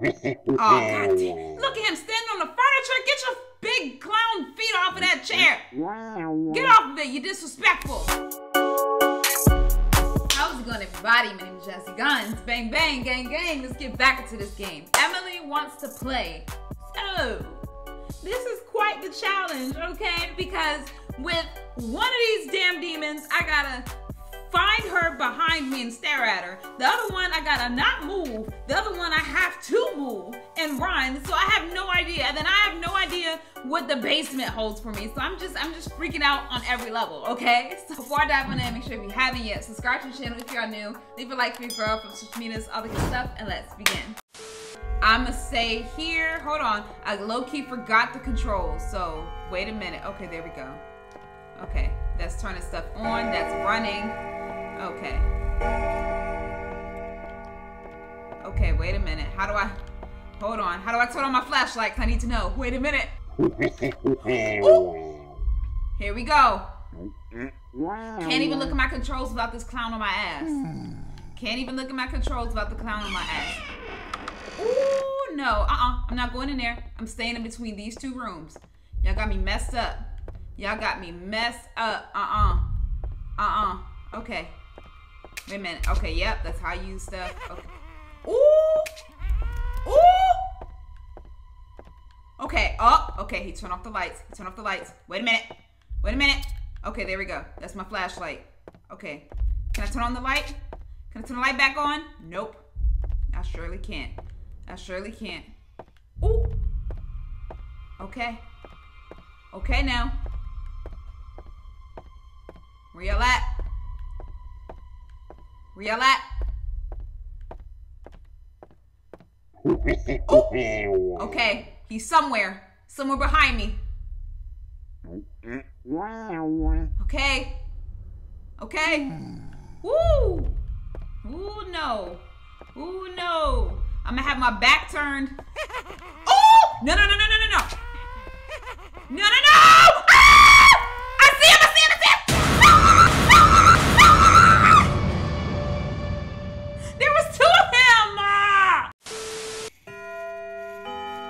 God. Look at him standing on the furniture. Get your big clown feet off of that chair. Get off of it, you disrespectful. I was going to embody. My name is Jesse Guns. Bang, bang, gang, gang. Let's get back into this game. Emily Wants to Play. So, this is quite the challenge, okay? Because with one of these damn demons, I gotta find her behind me and stare at her. The other one, I gotta not move. The other one, I have to move and run. So I have no idea. And then I have no idea what the basement holds for me. So I'm just freaking out on every level, okay? So before I dive on in, make sure if you haven't yet, subscribe to the channel if you are new. Leave a like for your girl from Sushiminas, all the good stuff, and let's begin. I'ma say here, hold on. I low-key forgot the controls, so wait a minute. Okay, there we go. Okay, that's turning stuff on, that's running. Okay. Okay, wait a minute. How do I... Hold on. How do I turn on my flashlight? Because I need to know. Wait a minute. Ooh. Here we go. Can't even look at my controls without this clown on my ass. Can't even look at my controls without the clown on my ass. Ooh, no. I'm not going in there. I'm staying in between these two rooms. Y'all got me messed up. Y'all got me messed up. Okay. Wait a minute. Okay, yep. That's how you stuff. Okay. Ooh! Ooh! Okay. Oh, okay. He turned off the lights. He turned off the lights. Wait a minute. Wait a minute. Okay, there we go. That's my flashlight. Okay. Can I turn on the light? Can I turn the light back on? Nope. I surely can't. I surely can't. Ooh! Okay. Okay, now. Where y'all at? Where y'all at? Ooh. Okay, he's somewhere. Somewhere behind me. Okay. Okay. Woo! Ooh, no. Ooh, no. I'm gonna have my back turned. Oh! No, no, no, no, no, no, no. No, no, no! Ah! I see him! I see him! I see him! No, no, no, no. There was two of him!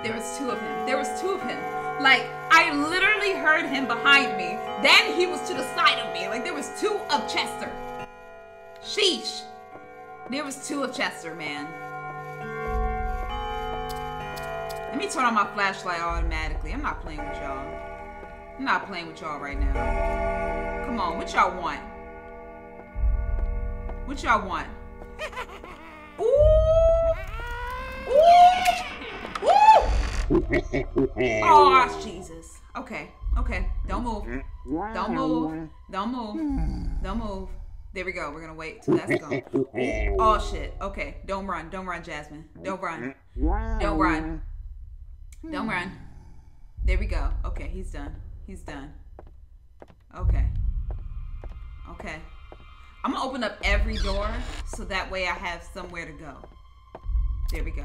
There was two of him. There was two of him. Like, I literally heard him behind me. Then he was to the side of me. Like, there was two of Chester. Sheesh. There was two of Chester, man. Let me turn on my flashlight automatically. I'm not playing with y'all. I'm not playing with y'all right now. Come on, what y'all want? What y'all want? Ooh! Ooh! Ooh! Oh, Jesus. Okay, okay. Don't move. Don't move. Don't move. Don't move. There we go. We're gonna wait till that's gone. Oh, shit. Okay, don't run. Don't run, Jasmine. Don't run. Don't run. Don't run. There we go. Okay, he's done. He's done. Okay. Okay. I'm gonna open up every door so that way I have somewhere to go. There we go.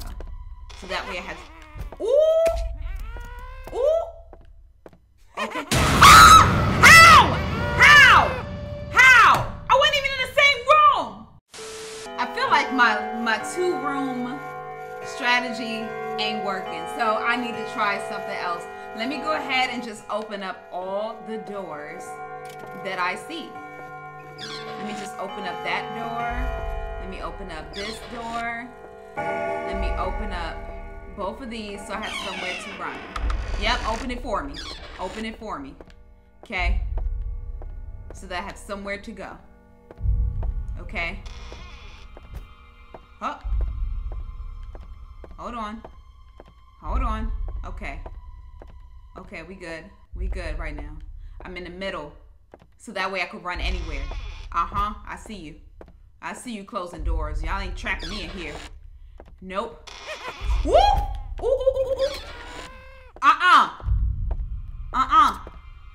So that way I have... Ooh! Ooh! Okay. Ah! How? How? How? I wasn't even in the same room! I feel like my two-room strategy ain't working, so I need to try something else. Let me go ahead and just open up all the doors that I see. Let me just open up that door. Let me open up this door. Let me open up both of these so I have somewhere to run. Yep, open it for me. Open it for me. Okay. So that I have somewhere to go. Okay. Oh. Hold on. Hold on. Okay. Okay, we good. We good right now. I'm in the middle. So that way I could run anywhere. Uh-huh. I see you. I see you closing doors. Y'all ain't trapping me in here. Nope. Woo! Ooh, ooh, ooh, ooh, ooh.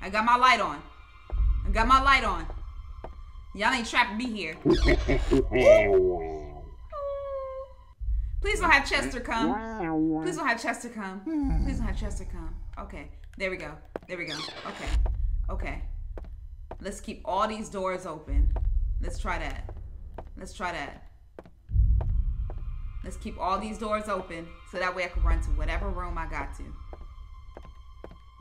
I got my light on. I got my light on. Y'all ain't trapping me here. Ooh. Please don't have Chester come. Please don't have Chester come. Please don't have Chester come. Okay. There we go. There we go. Okay. Okay. Let's keep all these doors open. Let's try that. Let's try that. Let's keep all these doors open so that way I can run to whatever room I got to.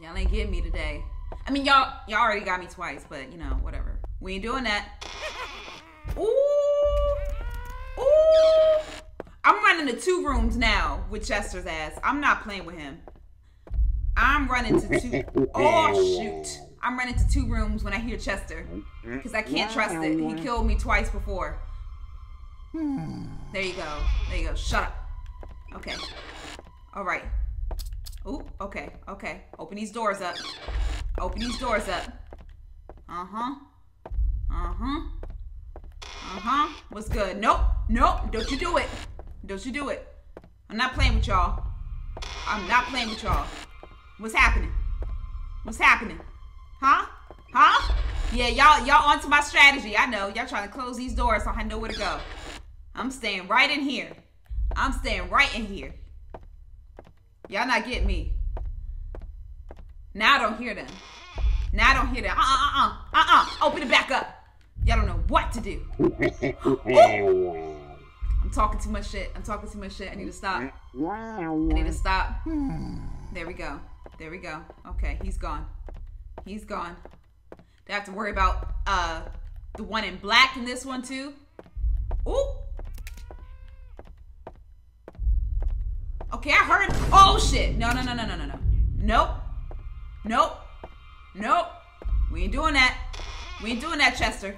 Y'all ain't getting me today. I mean, y'all already got me twice, but you know, whatever. We ain't doing that. Ooh. Ooh. I'm running to 2 rooms now with Chester's ass. I'm not playing with him. I'm running to 2. Oh, shoot. I'm running to 2 rooms when I hear Chester. Because I can't trust it. He killed me twice before. There you go. There you go. Shut up. Okay. All right. Ooh, okay. Okay. Open these doors up. Open these doors up. Uh-huh. Uh-huh. Uh-huh. What's good? Nope. Nope. Don't you do it. Don't you do it. I'm not playing with y'all. I'm not playing with y'all. What's happening? What's happening? Huh? Huh? Yeah, y'all onto my strategy. I know. Y'all trying to close these doors so I know where to go. I'm staying right in here. I'm staying right in here. Y'all not getting me. Now I don't hear them. Now I don't hear them. Open it back up. Y'all don't know what to do. Ooh. I'm talking too much shit. I'm talking too much shit. I need to stop. I need to stop. There we go. There we go. Okay, he's gone. He's gone. Do I have to worry about the one in black in this one too? Ooh. Okay, I heard him. Oh shit. No, no, no, no, no, no, no. Nope. Nope. Nope. We ain't doing that. We ain't doing that, Chester.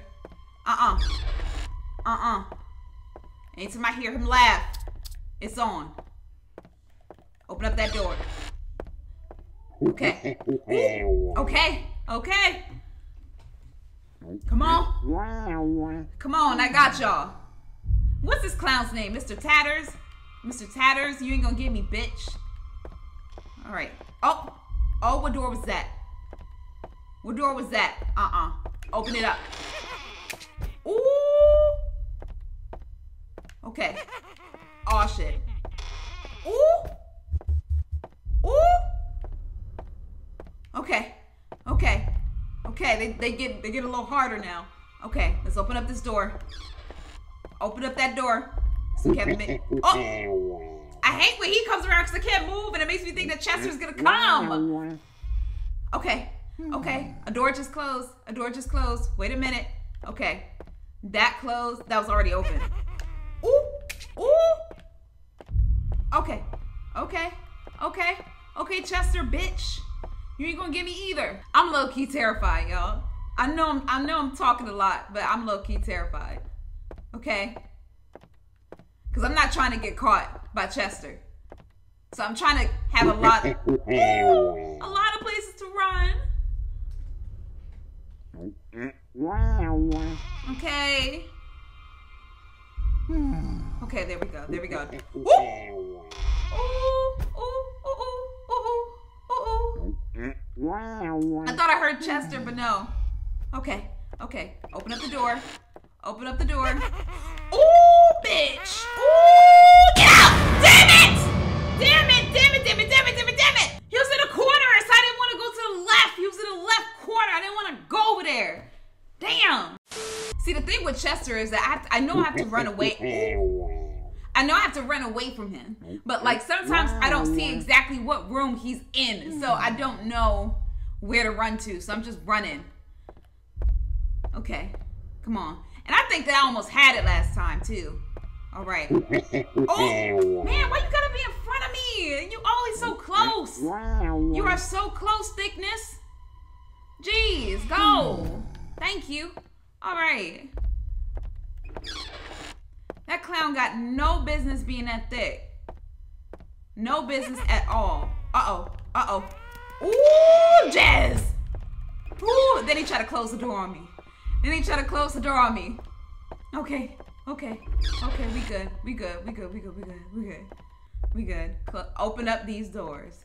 Anytime I hear him laugh, it's on. Open up that door. Okay. Ooh. Okay. Okay. Come on. Come on, I got y'all. What's this clown's name? Mr. Tatters? Mr. Tatters, you ain't gonna get me, bitch. Alright. Oh. Oh, what door was that? What door was that? Open it up. Ooh. Okay. Oh, shit. Ooh. Ooh. Okay. Okay. Okay, they get a little harder now. Okay, let's open up this door. Open up that door. So Kevin may... Oh! I hate when he comes around because I can't move and it makes me think that Chester's gonna come. Okay. Okay. A door just closed. A door just closed. Wait a minute. Okay. That closed. That was already open. Ooh. Ooh. Okay. Okay. Okay. Okay, Chester, bitch. You ain't gonna get me either. I'm low-key terrified, y'all. I know I'm talking a lot, but I'm low-key terrified. Okay? Because I'm not trying to get caught by Chester. So I'm trying to have a lot of places to run. Okay. Okay, there we go. There we go. Ooh! Ooh! Ooh! Ooh! Ooh! Ooh! I thought I heard Chester, but no. Okay, okay. Open up the door. Open up the door. Ooh, bitch! Ooh! Get out! Damn it! Damn it! Damn it! Damn it! Damn it! Damn it! Damn it! He was in a corner, so I didn't want to go to the left. He was in the left corner. I didn't want to go over there. Damn! See, the thing with Chester is that I know I have to run away. Ooh. I know I have to run away from him, but like sometimes I don't see exactly what room he's in, so I don't know where to run to, so I'm just running. Okay, come on. And I think that I almost had it last time too. All right. Oh, man, why you gotta be in front of me? You always so close. You are so close, thickness. Jeez, go. Thank you. All right. That clown got no business being that thick. No business at all. Uh-oh. Uh-oh. Ooh, Jazz. Ooh, then he tried to close the door on me. Okay. Okay. Okay, we good. We good. Open up these doors.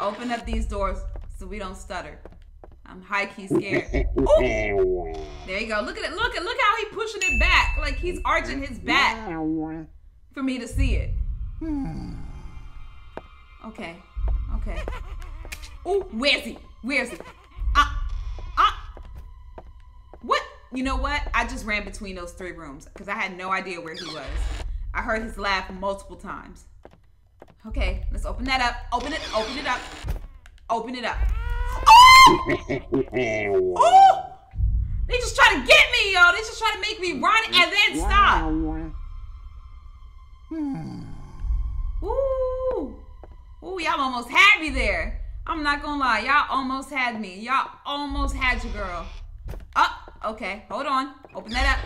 Open up these doors so we don't stutter. I'm high-key scared. Ooh. There you go. Look at it. Look how he's pushing it back. Like he's arching his back for me to see it. Okay. Okay. Ooh, where's he? Where's he? What? You know what? I just ran between those 3 rooms because I had no idea where he was. I heard his laugh multiple times. Okay, let's open that up. Open it up. Open it up. Oh! Oh! They just try to get me, yo. They just try to make me run and then stop. Ooh. Ooh, y'all almost had me there. I'm not gonna lie. Y'all almost had me. Y'all almost had your girl. Oh, okay. Hold on. Open that up.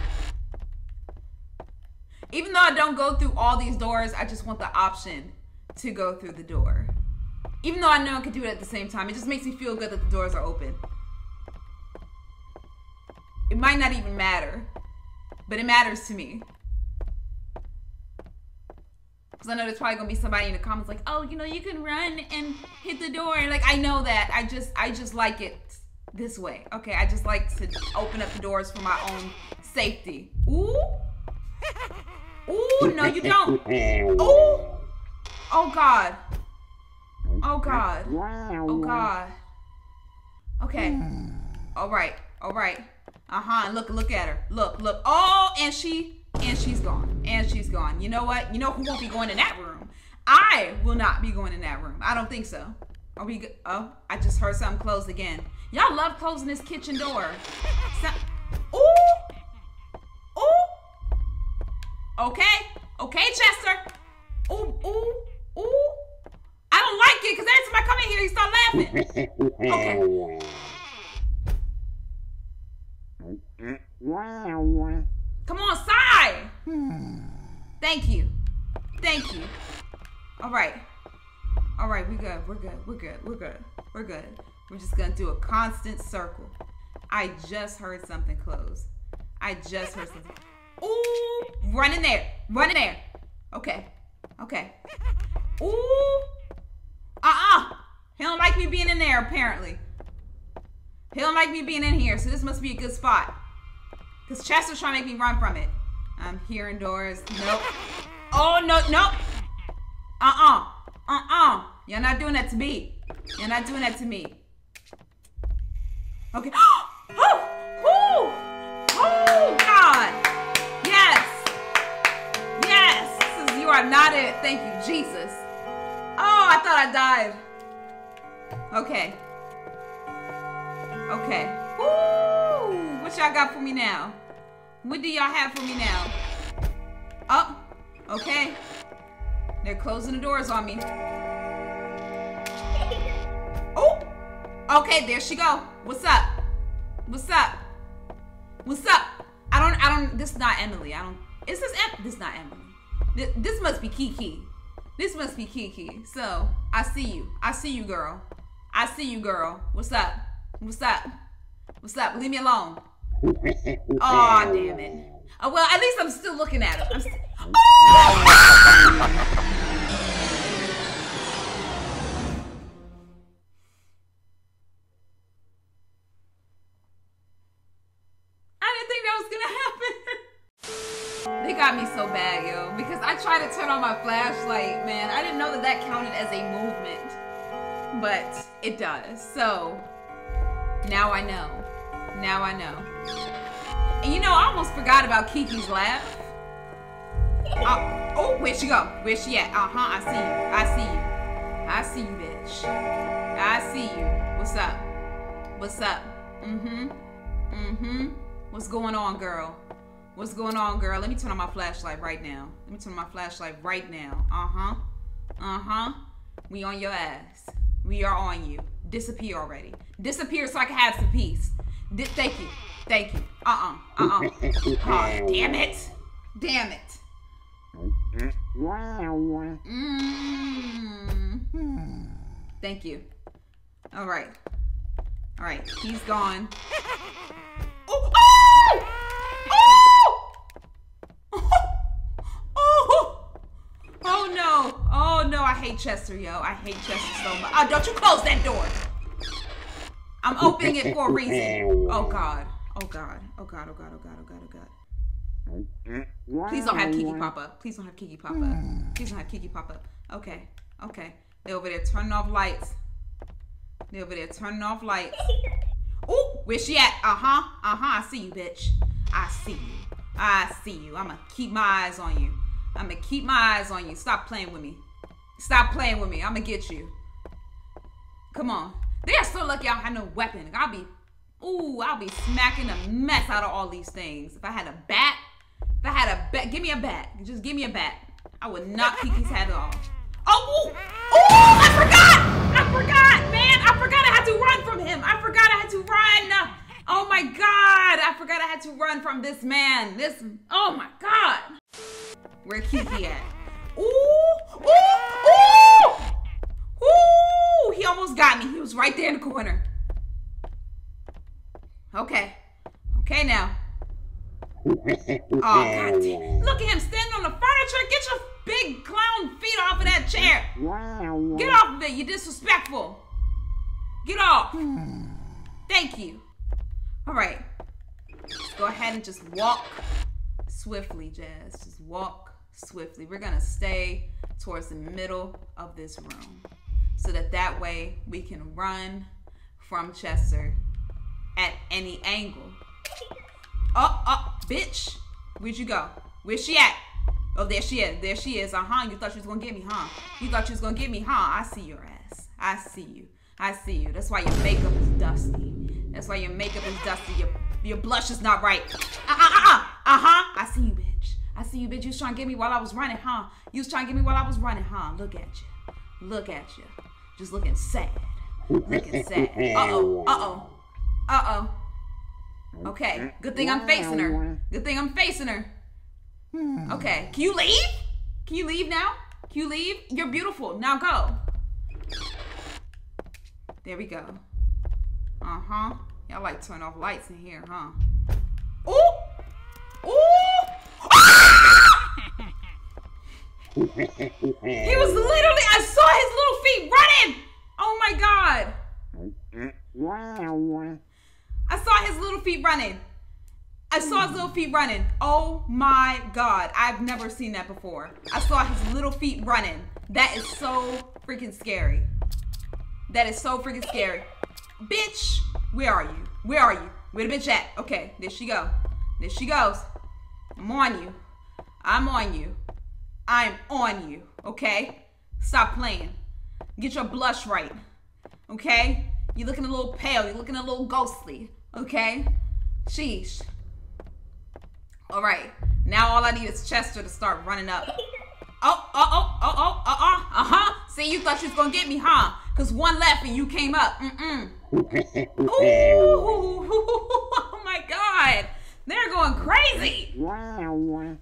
Even though I don't go through all these doors, I just want the option to go through the door. Even though I know I could do it at the same time, it just makes me feel good that the doors are open. It might not even matter, but it matters to me. Because I know there's probably going to be somebody in the comments like, oh, you know, you can run and hit the door. Like, I know that. I just like it this way. Okay, I just like to open up the doors for my own safety. Ooh. Ooh, no, you don't. Ooh. Oh, God. Oh, God. Oh, God. Okay. All right. All right. And look at her. Look. Oh, and she's gone. And she's gone. You know what? You know who won't be going in that room? I will not be going in that room. I don't think so. Are we good? Oh, I just heard something closed again. Y'all love closing this kitchen door. Ooh. Ooh. Okay. Okay, Chester. Ooh. I don't like it because every time I come in here, you start laughing. Okay. Come on, sigh! Thank you. All right, we're good. We're just gonna do a constant circle. I just heard something close. Ooh, run in there. Okay. Ooh, he don't like me being in there apparently. He don't like me being in here, so this must be a good spot. Because Chester's trying to make me run from it. I'm here indoors. Nope. Oh, nope. You're not doing that to me. You're not doing that to me. Okay. Oh, God. Yes. You are not it. Thank you, Jesus. Oh, I thought I died. Okay. Ooh, what y'all got for me now? What do y'all have for me now? Oh, okay. They're closing the doors on me. Oh, okay, there she go. What's up? I don't, this is not Emily. This is not Emily. This must be Kiki. So, I see you, girl. What's up? Leave me alone. Oh, damn it. Oh, well, at least I'm still looking at him. Oh! I didn't think that was gonna happen. They got me so bad, yo, because I tried to turn on my flashlight, man. I didn't know that that counted as a movement, but it does, so. Now I know. And you know, I almost forgot about Kiki's laugh. Oh, where'd she go? Where's she at? I see you, bitch. I see you. What's up? What's going on, girl? Let me turn on my flashlight right now. We on your ass. We are on you. Disappear already. Disappear so I can have some peace. Thank you. Oh, damn it. Thank you. All right. He's gone. Oh no, I hate Chester, yo. I hate Chester so much. Oh, don't you close that door. I'm opening it for a reason. Oh God. Please don't have Kiki pop up. Okay. They over there turning off lights. Oh, where's she at? I see you, bitch. I see you. I'ma keep my eyes on you. I'm gonna keep my eyes on you. Stop playing with me. Stop playing with me. I'm gonna get you. Come on. They are so lucky I don't have no weapon. I'll be smacking a mess out of all these things. If I had a bat, give me a bat. Just give me a bat. I would knock Kiki's head off. Oh, I forgot! I forgot I had to run from him. I forgot I had to run. Oh my God, I forgot I had to run from this man. Oh my God. Where Kiki at? Ooh, he almost got me. He was right there in the corner. Okay. Okay now. Oh, God damn. Look at him standing on the furniture. Get your big clown feet off of that chair. Get off of it, you disrespectful. Get off. Thank you. All right. Let's go ahead and just walk swiftly, Jazz. Just walk swiftly. We're going to stay towards the middle of this room so that way we can run from Chester at any angle. Oh, bitch. Where'd you go? Where's she at? Oh, there she is. There she is. You thought she was going to get me, huh? You thought she was going to get me, huh? I see your ass. I see you. I see you. That's why your makeup is dusty. That's why your makeup is dusty. Your blush is not right. I see you, bitch. I see you, bitch. You was trying to get me while I was running, huh? You was trying to get me while I was running, huh? Look at you. Look at you. Just looking sad. Looking sad. Uh-oh. Uh-oh. Uh-oh. Okay. Good thing I'm facing her. Good thing I'm facing her. Okay. Can you leave? Can you leave now? Can you leave? You're beautiful. Now go. There we go. Uh-huh. Y'all like turn off lights in here, huh? Ooh! Ooh! Ah! He was literally, I saw his little feet running! Oh my God! I saw his little feet running. I saw his little feet running. Oh my God. I've never seen that before. I saw his little feet running. That is so freaking scary. That is so freaking scary. Bitch, where are you? Where are you? Where the bitch at? Okay, there she go. There she goes. I'm on you. I'm on you. I'm on you, okay? Stop playing. Get your blush right, okay? You're looking a little pale. You're looking a little ghostly, okay? Sheesh. All right, now all I need is Chester to start running up. See, you thought you was gonna get me, huh? Cause one left and you came up. Oh my God. They're going crazy.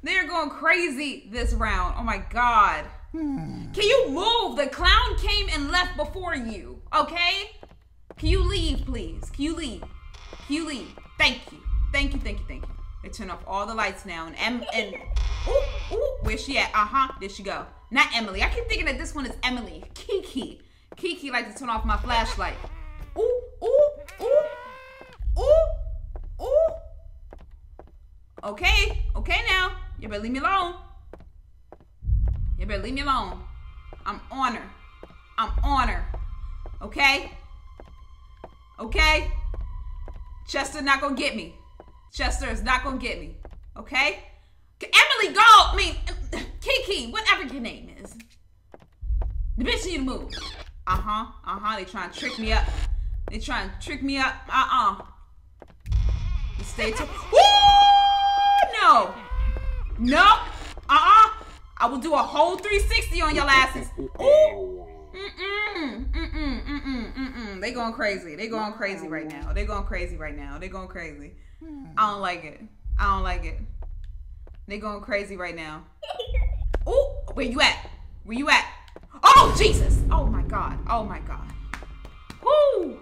They're going crazy this round. Oh my God. Can you move? The clown came and left before you, okay? Can you leave, please? Can you leave? Can you leave? Thank you. Thank you, thank you, thank you. They turn off all the lights now and where's she at? There she go. Not Emily. I keep thinking that this one is Emily. Kiki. Kiki likes to turn off my flashlight. Ooh. Okay. Okay now. You better leave me alone. You better leave me alone. I'm on her. I'm on her. Okay? Okay? Chester not gonna get me. Chester is not gonna get me. Okay? Emily, go! I mean, Kiki, whatever your name is. The bitch need to move. They trying to trick me up. They trying to trick me up. Stay tuned. Woo! No! No! I will do a whole 360 on your asses. Ooh! They going crazy. They going crazy right now. They going crazy right now. They going crazy. I don't like it. I don't like it. They going crazy right now. Oh, where you at? Where you at? Oh, Jesus. Oh, my God. Oh, my God. Woo.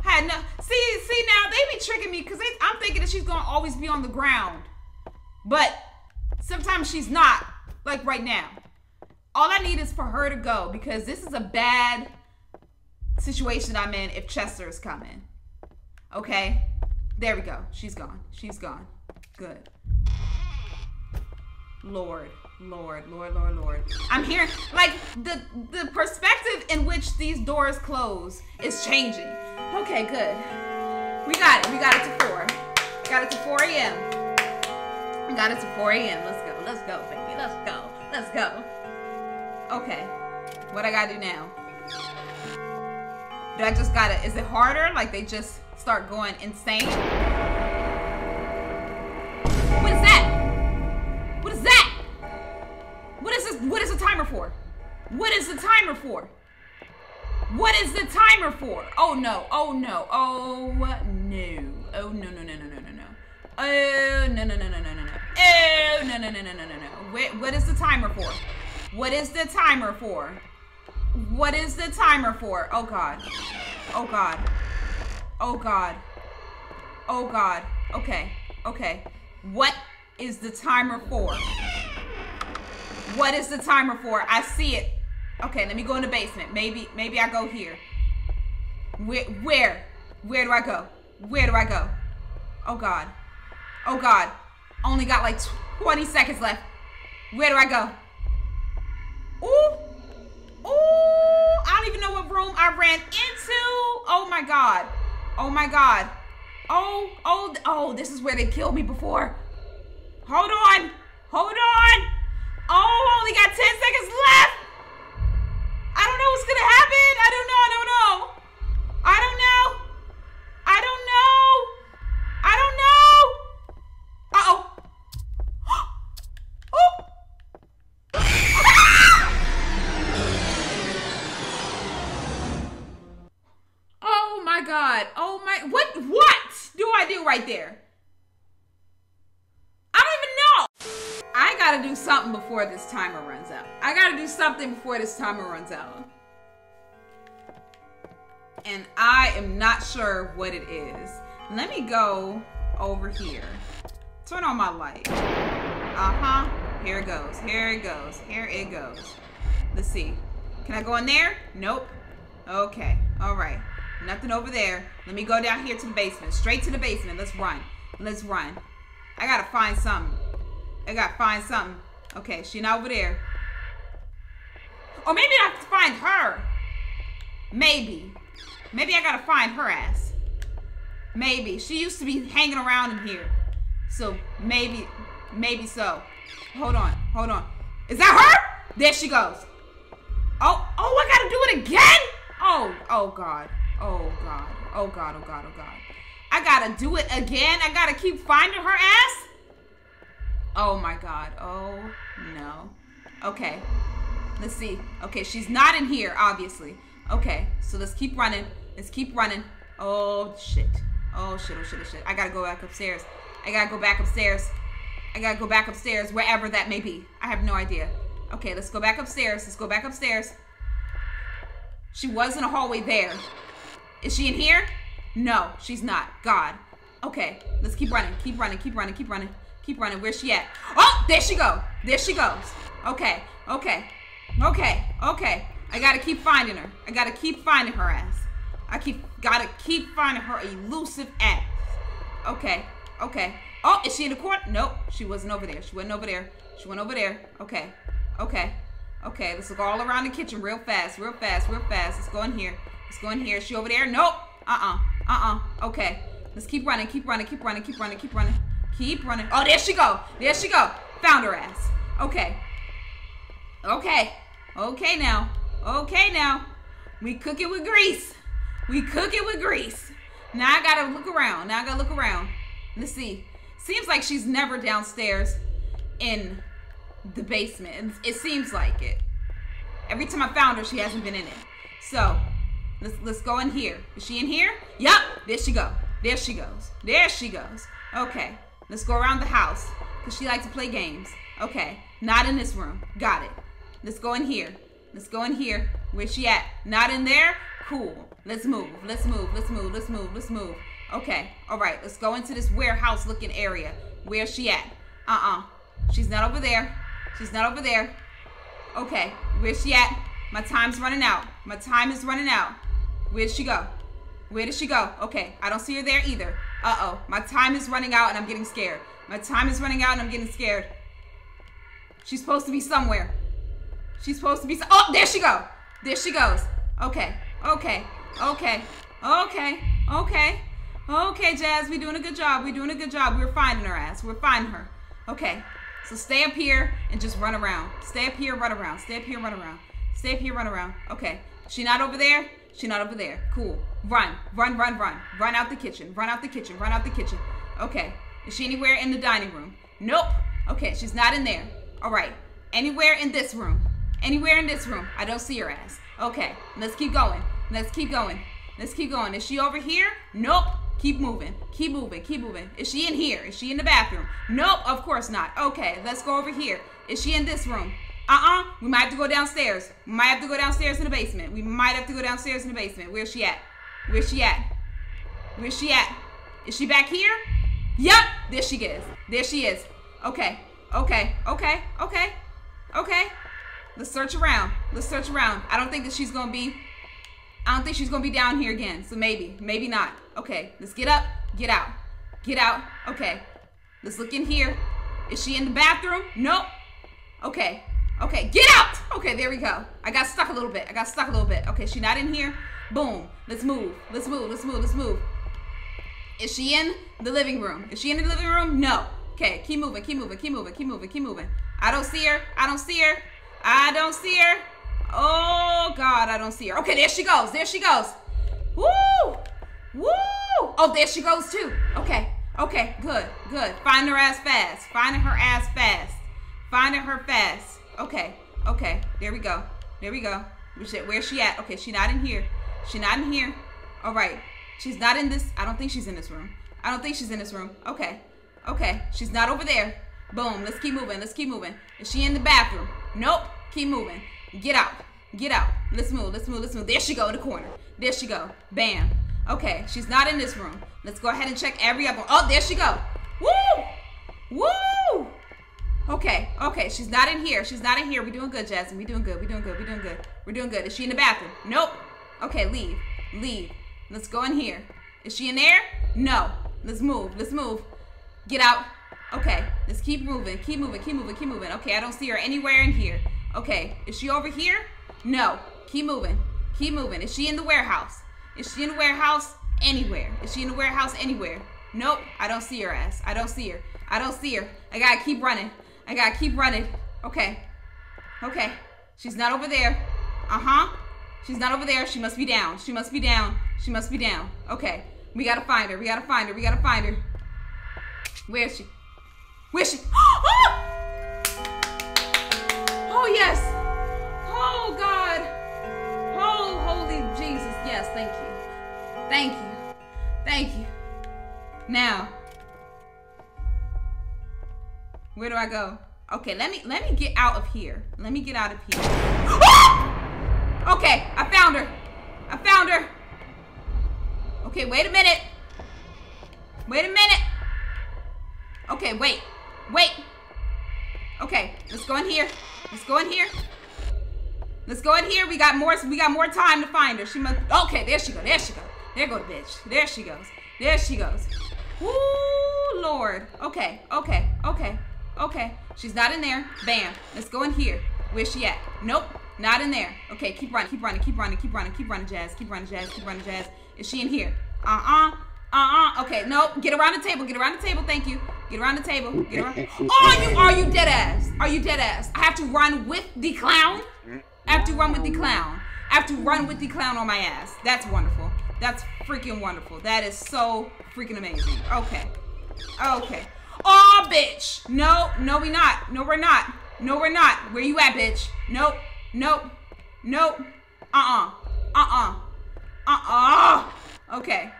See, now, they be tricking me because I'm thinking that she's going to always be on the ground. But sometimes she's not, like right now. All I need is for her to go because this is a bad situation I'm in if Chester is coming. Okay? There we go. She's gone. She's gone. Good. Lord. I'm hearing, like, the perspective in which these doors close is changing. Okay, good. We got it. We got it to 4. We got it to 4 a.m. We got it to 4 a.m. Let's go. Let's go, baby. Let's go. Let's go. Okay. What I gotta do now? Do I just gotta... Is it harder? Like they just start going insane? What is that? What is that? What is this? What is the timer for? What is the timer for? What is the timer for? Oh no, oh no, oh no. Oh no, no, no, no, no, no, no. Oh no, no, no, no, no, no, no. Oh no, no, no, no, no, no, no. Wait, what is the timer for? What is the timer for? What is the timer for? Oh god. Oh god. Oh god. Oh god. Okay. Okay. What is the timer for? What is the timer for? I see it. Okay, let me go in the basement. Maybe I go here. Where do I go? Where do I go? Oh god. Oh god. Only got like 20 seconds left. Where do I go? Ooh. Ooh. I don't even know what room I ran into. Oh my god. Oh my god. Oh, this is where they killed me before. Hold on. Hold on. Oh, only got 10 seconds left. I don't know what's gonna happen. I don't know. I don't know. I don't know. I don't know. I don't know. Uh-oh. Oh. Oh my god. Oh my. What do I do right there? I don't even know. I gotta do something before this timer runs out. I gotta do something before this timer runs out. And I am not sure what it is. Let me go over here. Turn on my light. Uh-huh. Here it goes. Here it goes. Here it goes. Let's see. Can I go in there? Nope. Okay. All right. Nothing over there. Let me go down here to the basement. Straight to the basement. Let's run. Let's run. I gotta find something. I gotta find something. Okay, she not over there. Or maybe I have to find her. Maybe. Maybe I gotta find her ass. Maybe. She used to be hanging around in here. So, maybe so. Hold on, hold on. Is that her? There she goes. Oh, I gotta do it again? Oh God. Oh God. Oh God, oh God, oh God. I gotta do it again? I gotta keep finding her ass? Oh my god. Oh no. Okay. Let's see. Okay, she's not in here, obviously. Okay, so let's keep running. Let's keep running. Oh shit. Oh shit, oh shit, oh shit. I gotta go back upstairs. I gotta go back upstairs. I gotta go back upstairs, wherever that may be. I have no idea. Okay, let's go back upstairs. Let's go back upstairs. She was in a hallway there. Is she in here? No, she's not. God. Okay, let's keep running. Keep running, keep running, keep running. Keep running. Where's she at? Oh, there she go. There she goes. Okay. Okay. Okay. Okay. I gotta keep finding her. I gotta keep finding her ass. Gotta keep finding her elusive ass. Okay. Okay. Oh, is she in the corner? Nope. She wasn't over there. She wasn't over there. She went over there. Okay. Okay. Okay. Let's look all around the kitchen real fast. Real fast. Real fast. Let's go in here. Let's go in here. Is she over there? Nope. Okay. Let's keep running. Keep running. Keep running. Keep running. Keep running. Keep running. Oh, there she go. There she go. Found her ass. Okay. Okay. Okay now. Okay now. We cook it with grease. We cook it with grease. Now I gotta look around. Now I gotta look around. Let's see. Seems like she's never downstairs in the basement. It seems like it. Every time I found her, she hasn't been in it. So, let's go in here. Is she in here? Yup. There she go. There she goes. There she goes. Okay. Let's go around the house, because she likes to play games. Okay, not in this room. Got it. Let's go in here. Let's go in here. Where's she at? Not in there? Cool. Let's move. Let's move. Let's move. Let's move. Let's move. Okay. All right. Let's go into this warehouse looking area. Where's she at? She's not over there. She's not over there. Okay. Where's she at? My time's running out. My time is running out. Where'd she go? Where did she go? Okay. I don't see her there either. Uh-oh, my time is running out and I'm getting scared. My time is running out and I'm getting scared. She's supposed to be somewhere. She's supposed to be oh, there she go. There she goes. Okay, okay, okay, okay, okay. Okay, Jazz, we're doing a good job. We're doing a good job. We're finding her ass. We're finding her. Okay, So stay up here and just run around. Stay up here, run around. Stay up here, run around. Stay up here, run around. Okay. She not over there? She not over there. Cool. Run. Run, run, run. Run out the kitchen. Run out the kitchen. Run out the kitchen. Okay. Is she anywhere in the dining room? Nope. Okay. She's not in there. All right. Anywhere in this room? Anywhere in this room? I don't see her ass. Okay. Let's keep going. Let's keep going. Let's keep going. Is she over here? Nope. Keep moving. Keep moving. Keep moving. Is she in here? Is she in the bathroom? Nope. Of course not. Okay. Let's go over here. Is she in this room? We might have to go downstairs. We might have to go downstairs in the basement. We might have to go downstairs in the basement. Where's she at? Where's she at? Where's she at? Is she back here? Yep. There she is. There she is. Okay. Okay. Okay. Okay. Okay. Let's search around. Let's search around. I don't think that she's going to be... I don't think she's going to be down here again. So maybe. Maybe not. Okay. Let's get up. Get out. Get out. Okay. Let's look in here. Is she in the bathroom? Nope. Okay. Okay, get out! Okay, there we go. I got stuck a little bit. I got stuck a little bit. Okay, she not in here. Boom. Let's move. Let's move. Let's move. Let's move. Is she in the living room? Is she in the living room? No. Okay, keep moving. Keep moving. Keep moving. Keep moving. Keep moving. I don't see her. I don't see her. I don't see her. Oh, God, I don't see her. Okay, there she goes. There she goes. Woo! Woo! Oh, there she goes, too. Okay. Okay, good. Good. Finding her ass fast. Finding her ass fast. Finding her fast. Okay, okay, there we go. There we go. Where's she at? Okay, she not in here. She not in here. All right. She's not in this. I don't think she's in this room. I don't think she's in this room. Okay, okay. She's not over there. Boom. Let's keep moving. Let's keep moving. Is she in the bathroom? Nope. Keep moving. Get out. Get out. Let's move. Let's move. Let's move. There she go in the corner. There she go. Bam. Okay, she's not in this room. Let's go ahead and check every other one. Oh, there she go. Woo! Woo! Okay, okay, she's not in here. She's not in here. We're doing good, Jasmine. We're doing good. We're doing good. We're doing good. We're doing good. Is she in the bathroom? Nope. Okay, leave. Leave. Let's go in here. Is she in there? No. Let's move. Let's move. Get out. Okay, let's keep moving. Keep moving. Keep moving. Keep moving. Okay, I don't see her anywhere in here. Okay, is she over here? No. Keep moving. Keep moving. Is she in the warehouse? Is she in the warehouse anywhere? Is she in the warehouse anywhere? Nope. I don't see her ass. I don't see her. I don't see her. I gotta keep running. I gotta keep running. Okay. Okay. She's not over there. Uh-huh. She's not over there. She must be down. She must be down. She must be down. Okay. We gotta find her. We gotta find her. We gotta find her. Where is she? Where is she? Oh, yes. Oh, God. Oh, holy Jesus. Yes, thank you. Thank you. Thank you. Now. Where do I go? Okay, let me get out of here. Let me get out of here. Okay, I found her. I found her. Okay, wait a minute. Wait a minute. Okay, wait. Wait. Okay, let's go in here. Let's go in here. Let's go in here. We got more time to find her. She must. Okay, there she go. There she go. There go the bitch. There she goes. There she goes. Woo, Lord. Okay. Okay. Okay. Okay, she's not in there. Bam. Let's go in here. Where's she at? Nope, not in there. Okay, keep running, keep running, keep running, keep running, keep running, Jazz, keep running, Jazz, keep running, Jazz. Is she in here? Okay, nope. Get around the table. Get around the table. Thank you. Get around the table. Get around. Oh, are you dead ass? Are you dead ass? I have to run with the clown. I have to run with the clown. I have to run with the clown on my ass. That's wonderful. That's freaking wonderful. That is so freaking amazing. Okay. Okay. Oh, bitch. No, no, we not. No, we're not. No, we're not. Where you at, bitch? Nope. Nope. Nope. Okay. Okay.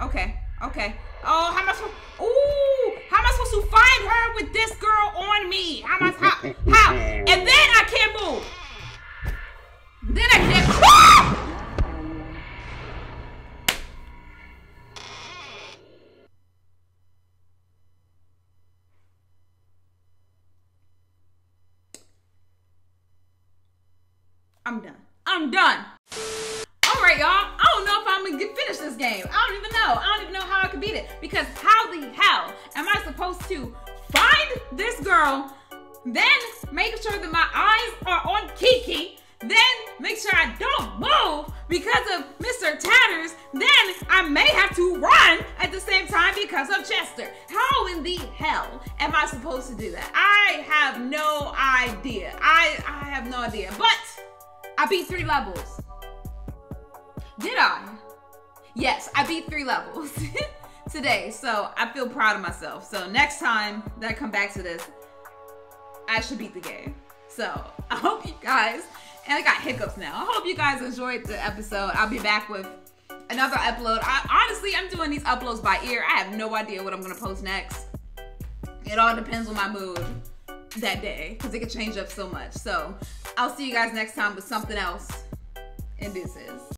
Okay. Okay. Oh, how am I supposed... Ooh. How am I supposed to find her with this girl on me? How am I... How? And then I can't move. Then I can't... Ah! I'm done. I'm done. All right, y'all. I don't know if I'm going to finish this game. I don't even know. I don't even know how I could beat it. Because how the hell am I supposed to find this girl, then make sure that my eyes are on Kiki, then make sure I don't move because of Mr. Tatters, then I may have to run at the same time because of Chester. How in the hell am I supposed to do that? I have no idea. I have no idea. But I beat 3 levels. Did I? Yes, I beat 3 levels today. So I feel proud of myself. So next time that I come back to this, I should beat the game. So I hope you guys, and I got hiccups now. I hope you guys enjoyed the episode. I'll be back with another upload. Honestly, I'm doing these uploads by ear. I have no idea what I'm gonna post next. It all depends on my mood that day, because it could change up so much. So I'll see you guys next time with something else. And this is.